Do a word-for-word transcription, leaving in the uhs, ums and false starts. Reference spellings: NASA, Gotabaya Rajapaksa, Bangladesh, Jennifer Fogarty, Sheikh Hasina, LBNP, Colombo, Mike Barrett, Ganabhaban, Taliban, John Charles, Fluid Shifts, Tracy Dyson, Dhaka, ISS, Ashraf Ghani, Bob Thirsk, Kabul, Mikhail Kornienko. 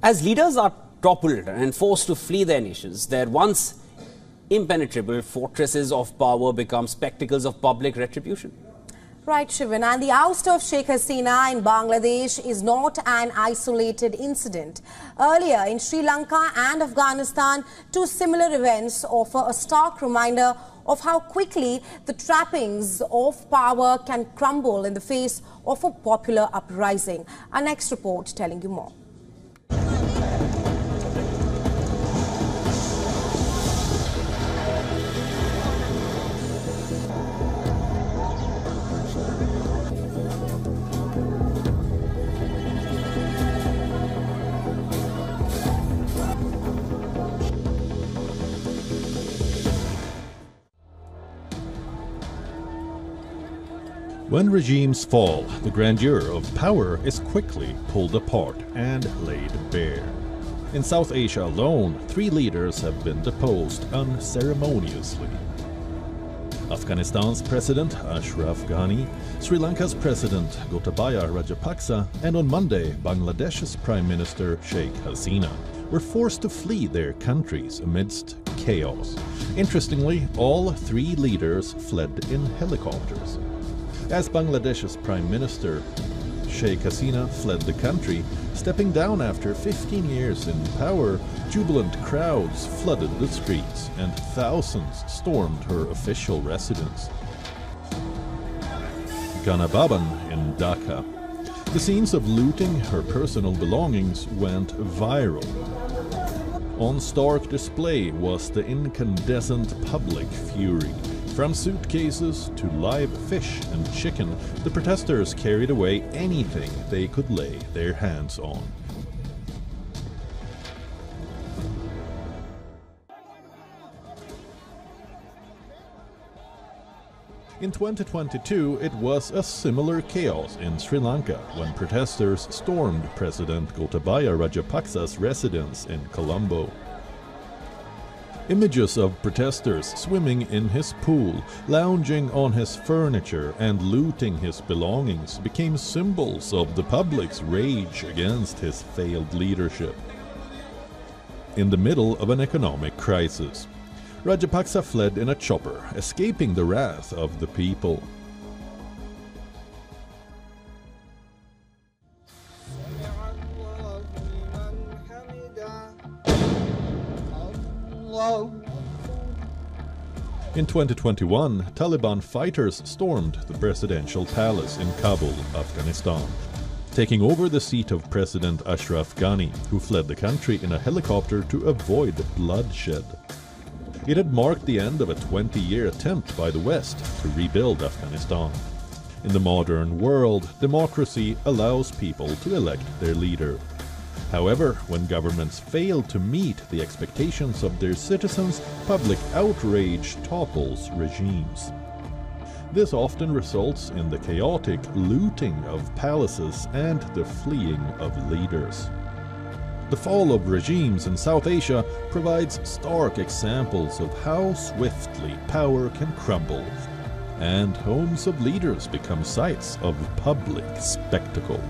As leaders are toppled and forced to flee their nations, their once impenetrable fortresses of power become spectacles of public retribution. Right, Shivan, and the oust of Sheikh Hasina in Bangladesh is not an isolated incident. Earlier in Sri Lanka and Afghanistan, two similar events offer a stark reminder of how quickly the trappings of power can crumble in the face of a popular uprising. Our next report telling you more. When regimes fall, the grandeur of power is quickly pulled apart and laid bare. In South Asia alone, three leaders have been deposed unceremoniously. Afghanistan's President Ashraf Ghani, Sri Lanka's President Gotabaya Rajapaksa, and on Monday, Bangladesh's Prime Minister Sheikh Hasina were forced to flee their countries amidst chaos. Interestingly, all three leaders fled in helicopters. As Bangladesh's Prime Minister, Sheikh Hasina fled the country, stepping down after fifteen years in power, jubilant crowds flooded the streets and thousands stormed her official residence, Ganabhaban in Dhaka. The scenes of looting her personal belongings went viral. On stark display was the incandescent public fury. From suitcases to live fish and chicken, the protesters carried away anything they could lay their hands on. In twenty twenty-two, it was a similar chaos in Sri Lanka when protesters stormed President Gotabaya Rajapaksa's residence in Colombo. Images of protesters swimming in his pool, lounging on his furniture and looting his belongings became symbols of the public's rage against his failed leadership. In the middle of an economic crisis, Rajapaksa fled in a chopper, escaping the wrath of the people. In twenty twenty-one, Taliban fighters stormed the presidential palace in Kabul, Afghanistan, taking over the seat of President Ashraf Ghani, who fled the country in a helicopter to avoid bloodshed. It had marked the end of a twenty-year attempt by the West to rebuild Afghanistan. In the modern world, democracy allows people to elect their leader. However, when governments fail to meet the expectations of their citizens, public outrage topples regimes. This often results in the chaotic looting of palaces and the fleeing of leaders. The fall of regimes in South Asia provides stark examples of how swiftly power can crumble, and homes of leaders become sites of public spectacle.